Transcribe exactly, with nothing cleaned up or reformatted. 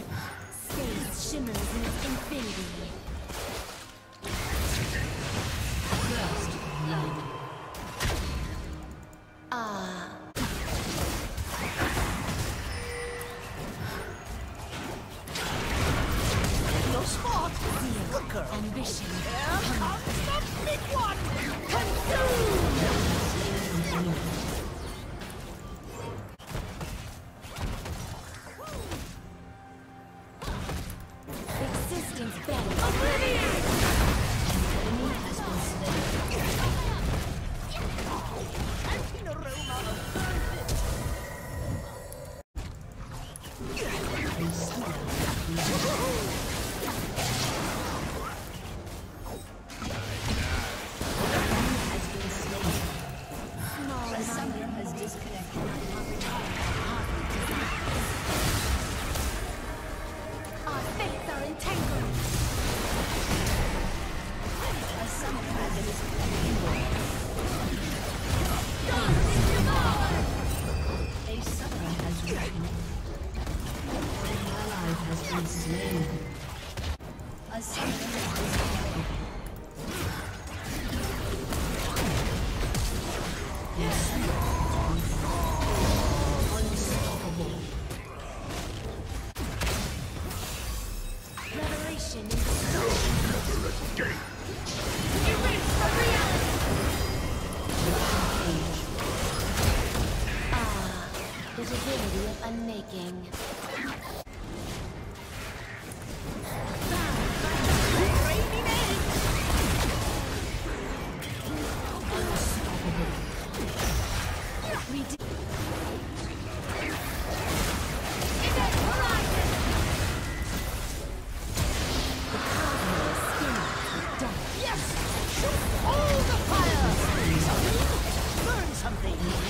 Sage shimmers in its infinity. First blood. Ah. No spot. Zeal. Good girl. Ambition. Here comes the big one. Consume. Existence better. Oblivion. Enemy has been slain. And an aroma of burning. Unmaking. Yes! Shoot all the fire! Burn something!